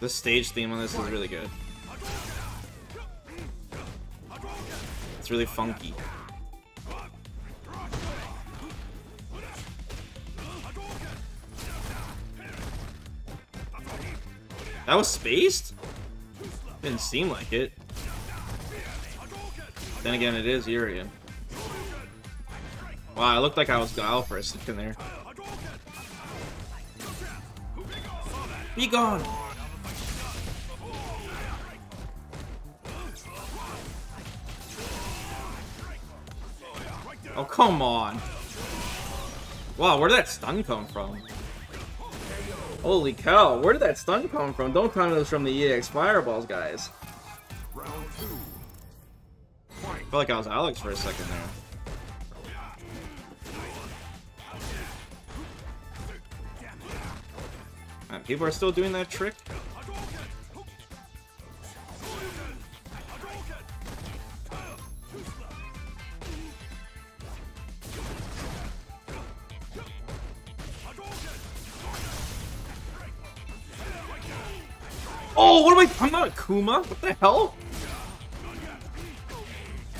The stage theme on this is really good. It's really funky. That was spaced? Didn't seem like it. Then again, it is Urien. Wow, it looked like I was dial for a second there. Be gone! Oh, come on! Wow, where did that stun come from? Holy cow, where did that stun come from? Don't tell me it was from the EX Fireballs, guys. I felt like I was Alex for a second there. Man, people are still doing that trick? Oh, what am I? I'm not Akuma. What the hell?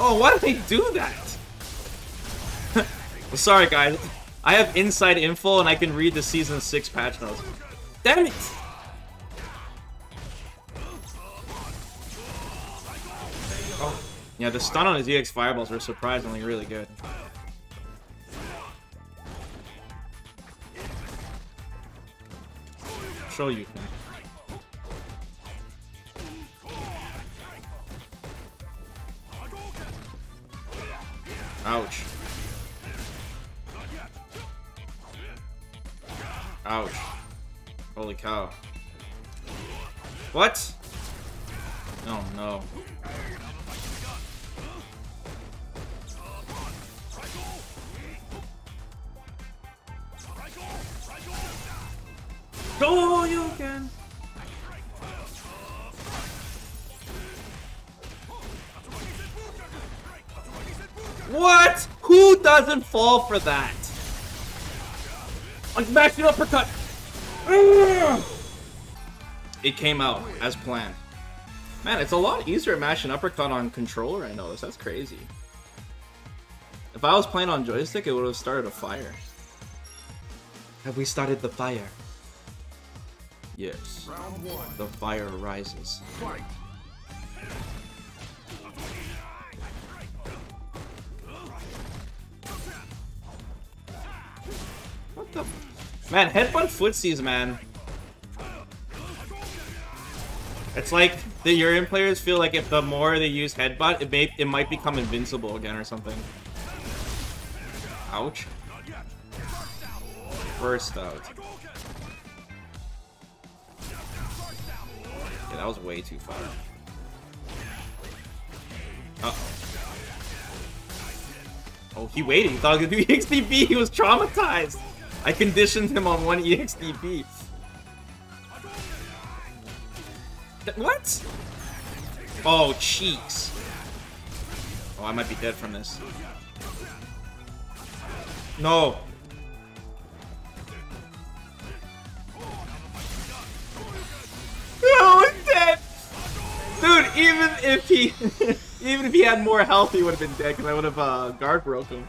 Oh, why did they do that? Well, sorry, guys. I have inside info and I can read the Season 6 patch notes. Damn it! Oh, yeah, the stun on his EX Fireballs were surprisingly really good. Show you. Ouch. Ouch. Holy cow. What? Oh no. Go you can. What? Who doesn't fall for that? I'm smashing uppercut. It came out as planned. Man, it's a lot easier to mash an uppercut on controller, I noticed. That's crazy. If I was playing on joystick, it would have started a fire. Have we started the fire? Yes. Round one. The fire rises. Fight. Man, headbutt footsies, man. It's like the Urien players feel like if the more they use headbutt, it might become invincible again or something. Ouch. First out. Yeah, that was way too far. Uh-oh. Oh, he waited. He thought he was gonna do EXDB. He was traumatized. I conditioned him on one EXDB. What? Oh, cheeks. Oh, I might be dead from this. No. No, I'm dead. Dude, even if he, even if he had more health, he would have been dead because I would have guard broke him.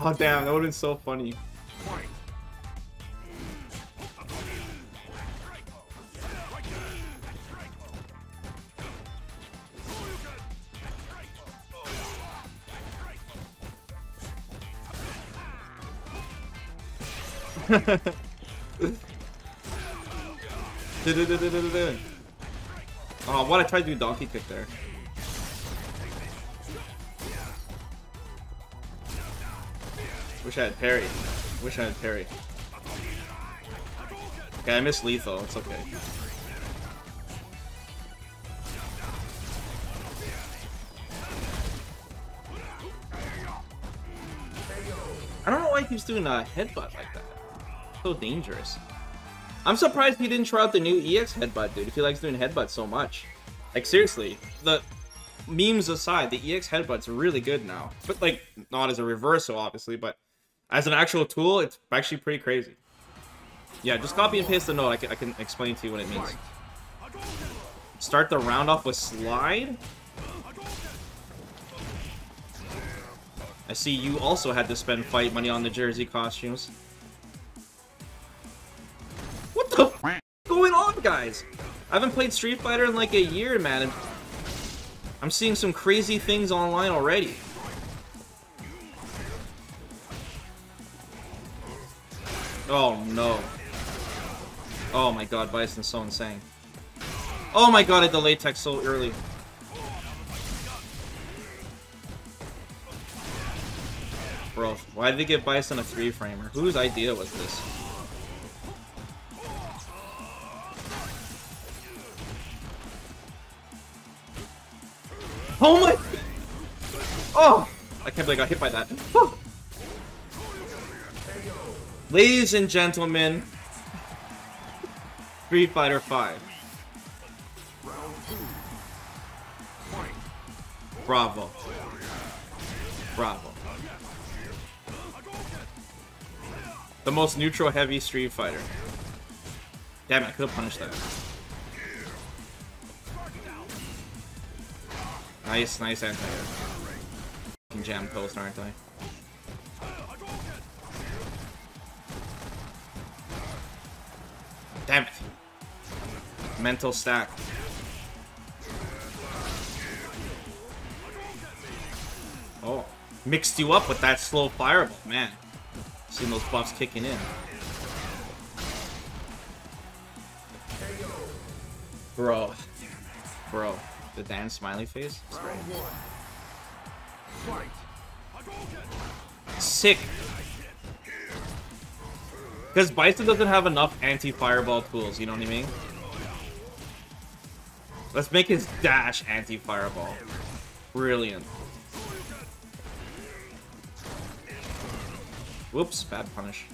Oh damn, that would have been so funny. Oh, what? I tried to do donkey kick there. Wish I had parry. Wish I had parry. Okay, I missed lethal. It's okay. I don't know why he keeps doing a headbutt like that. So dangerous. I'm surprised he didn't try out the new EX headbutt, dude, if he likes doing headbutts so much. Like, seriously, the memes aside, the EX headbutt's really good now. But, like, not as a reversal, obviously, but as an actual tool, it's actually pretty crazy. Yeah, just copy and paste the note. I can explain to you what it means. Start the round off with slide. I see you also had to spend fight money on the jersey costumes. What the f*** is going on, guys? I haven't played Street Fighter in like a year, man. I'm seeing some crazy things online already. Oh no. Oh my god, Bison's so insane. Oh my god, I delayed tech so early. Bro, why did they give Bison a 3-framer? Whose idea was this? Oh my! Oh! I can't believe I got hit by that. Oh. Ladies and gentlemen, Street Fighter V. Bravo. Bravo. The most neutral heavy Street Fighter. Damn it, I could have punished that. Nice, nice anti-air. Fucking jam post, aren't I? Damn it. Mental stack. Oh, mixed you up with that slow fireball, man. Seen those buffs kicking in. Bro. Bro. The damn smiley face? It's great. Sick. Because Bison doesn't have enough anti-fireball tools, you know what I mean? Let's make his dash anti-fireball. Brilliant. Whoops, bad punish.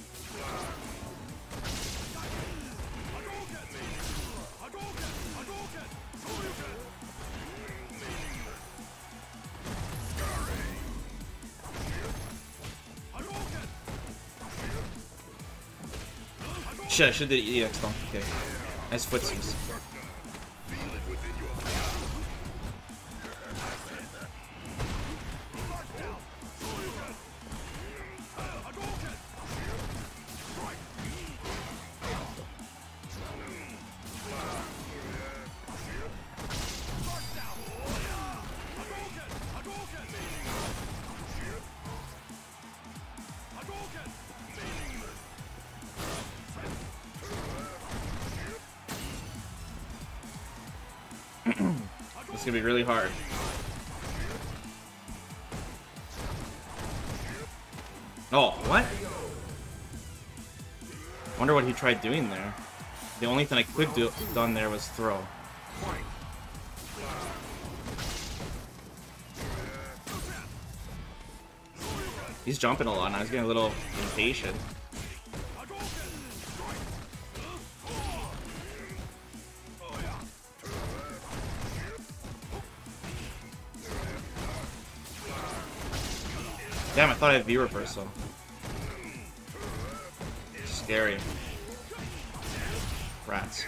Shit, I should do the EX though. Okay. Nice footsies. It's gonna be really hard. Oh, what? Wonder what he tried doing there. The only thing I could do done there was throw. He's jumping a lot, and I was getting a little impatient. Damn, I thought I had V reversal. Scary. Rats.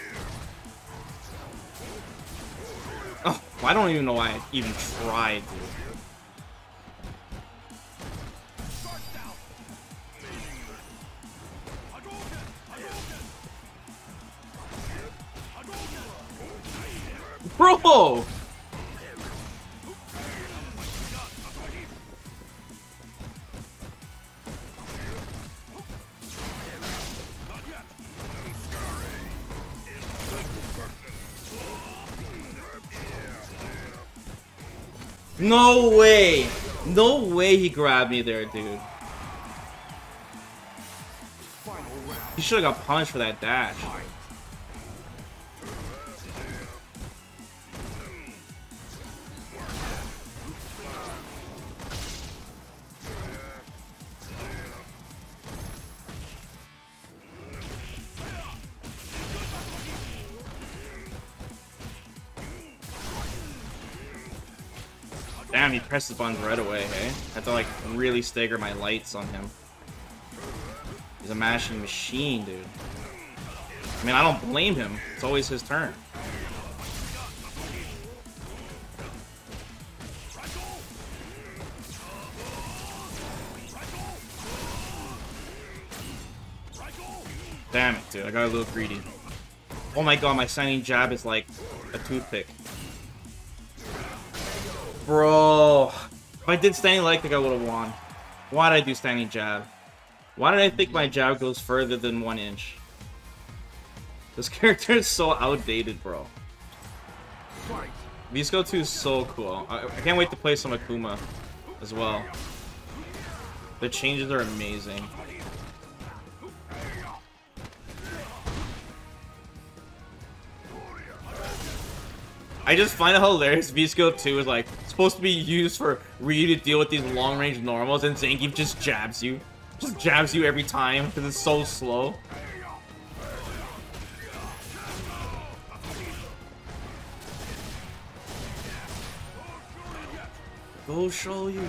Oh, I don't even know why I even tried, dude. Bro! No way! No way he grabbed me there, dude. He should have got punished for that dash. Damn, he pressed the button right away, hey? I have to, like, really stagger my lights on him. He's a mashing machine, dude. I mean, I don't blame him. It's always his turn. Damn it, dude. I got a little greedy. Oh my god, my signing jab is like a toothpick. Bro. If I did standing leg, I think I would have won. Why did I do standing jab? Why did I think my jab goes further than 1 inch? This character is so outdated, bro. VSCO2 is so cool. I can't wait to play some Akuma as well. The changes are amazing. I just find it hilarious. VSCO2 is like supposed to be used for Ryu to deal with these long-range normals, and Zangief just jabs you. Just jabs you every time because it's so slow. Go show you.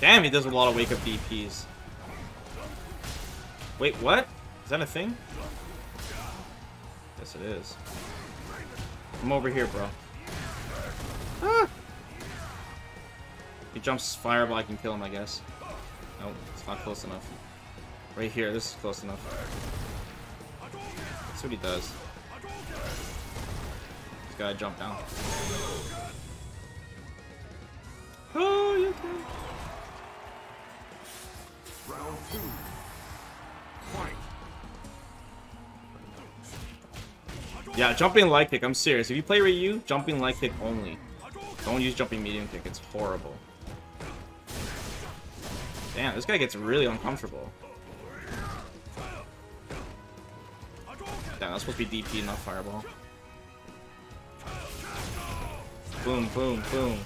Damn, he does a lot of wake-up DPs. Wait, what? Is that a thing? Yes, it is. I'm over here, bro. Ah! He jumps fireball, I can kill him, I guess. Nope, it's not close enough. Right here, this is close enough. That's what he does. This guy jumped down. Oh, you can. Round 2. Fight. Yeah, jumping leg kick. I'm serious. If you play Ryu, jumping leg kick only. Don't use jumping medium kick. It's horrible. Damn, this guy gets really uncomfortable. Damn, that's supposed to be DP, not fireball. Boom, boom, boom.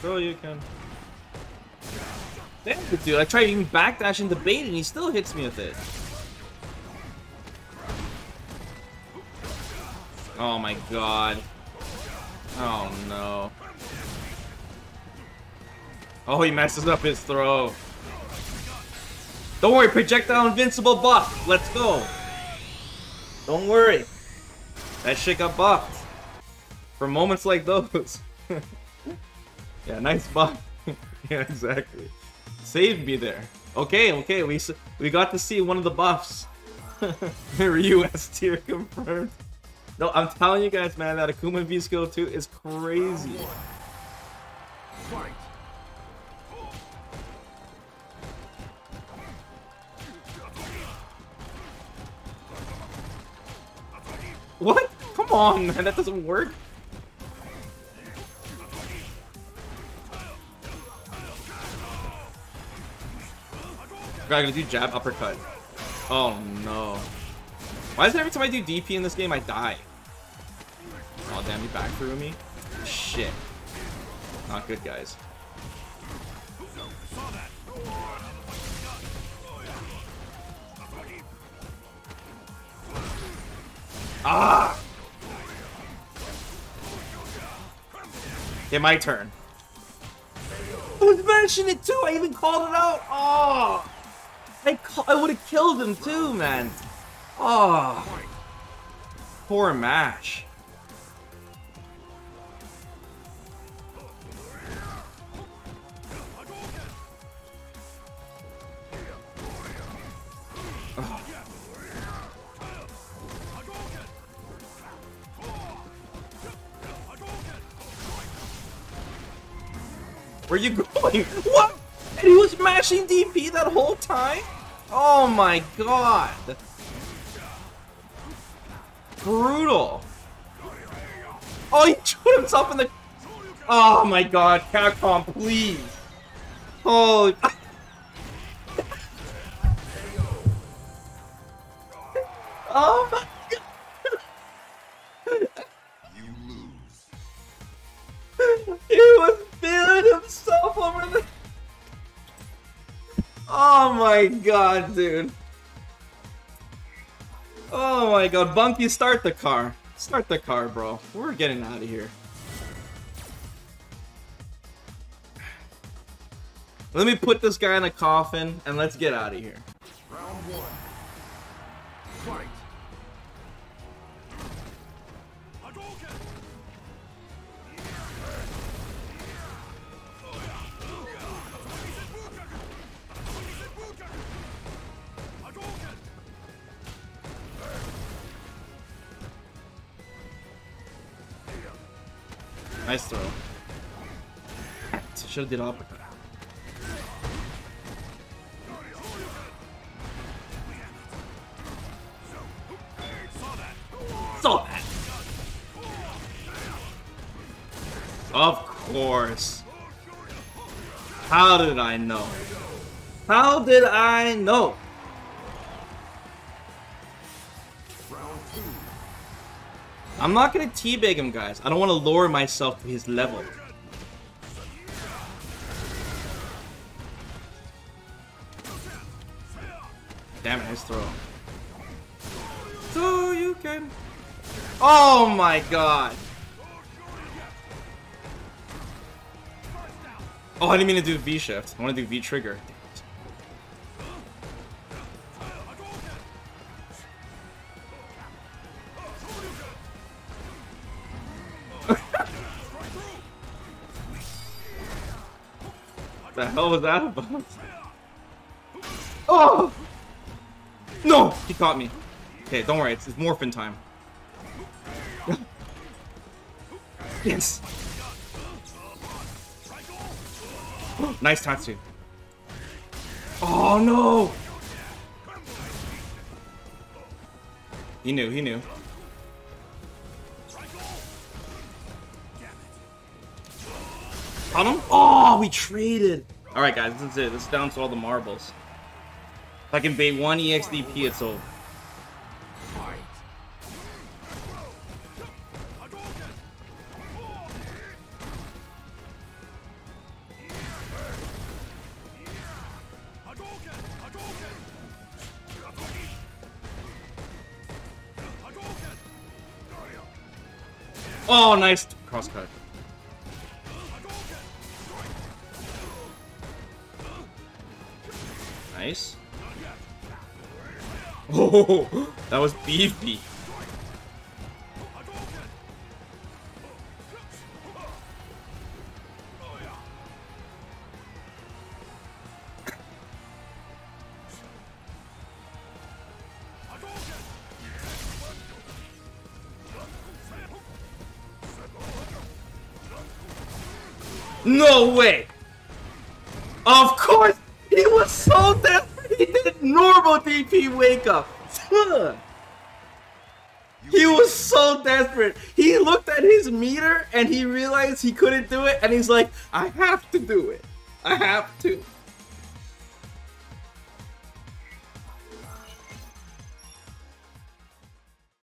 Bro, you can. Damn it, dude. I tried even backdash and debate, and he still hits me with it. Oh my god. Oh no. Oh, he messes up his throw. Don't worry, projectile invincible buff. Let's go. Don't worry. That shit got buffed. For moments like those. Yeah, nice buff. Yeah, exactly. Saved me there. Okay, okay, we got to see one of the buffs. Ryu S tier confirmed. No, I'm telling you guys, man, that Akuma VSCO2 is crazy. What? Come on, man, that doesn't work. I'm gonna do jab uppercut. Oh no. Why is it every time I do DP in this game I die? Oh damn, he back threw me. Shit. Not good, guys. Ah! Okay, my turn. I was mentioning it too! I even called it out! Oh! I would have killed him too, man. Oh, poor match. Oh. Where are you going? What? And he was mashing DP that whole time? Oh my god! Brutal! Oh, he chewed himself in the... Oh my god, Capcom, please! Holy... Oh my god! You lose. He was feeling himself over the... Oh my god, dude. Oh my god. Bunky, start the car. Start the car, bro. We're getting out of here. Let me put this guy in a coffin, and let's get out of here. Round one. Fight. Nice throw. Should have did uppercut. Saw that. Of course. How did I know? How did I know? I'm not gonna teabag him, guys. I don't want to lower myself to his level. Damn it, nice throw. So you can. Oh my god. Oh, I didn't mean to do V shift. I want to do V trigger. What the hell was that about? Oh! No! He caught me. Okay, don't worry, it's morphin' time. Yes! Nice Tatsu. Oh no! He knew, he knew. On him? Oh, we traded. Alright, guys, this is it. This is down to all the marbles. If I can bait one EXDP, it's over. Oh, nice crosscut. Nice. Oh, that was beefy. No way. Of course. He was so desperate, he did normal DP wake up. He was so desperate. He looked at his meter and he realized he couldn't do it and he's like, I have to do it. I have to.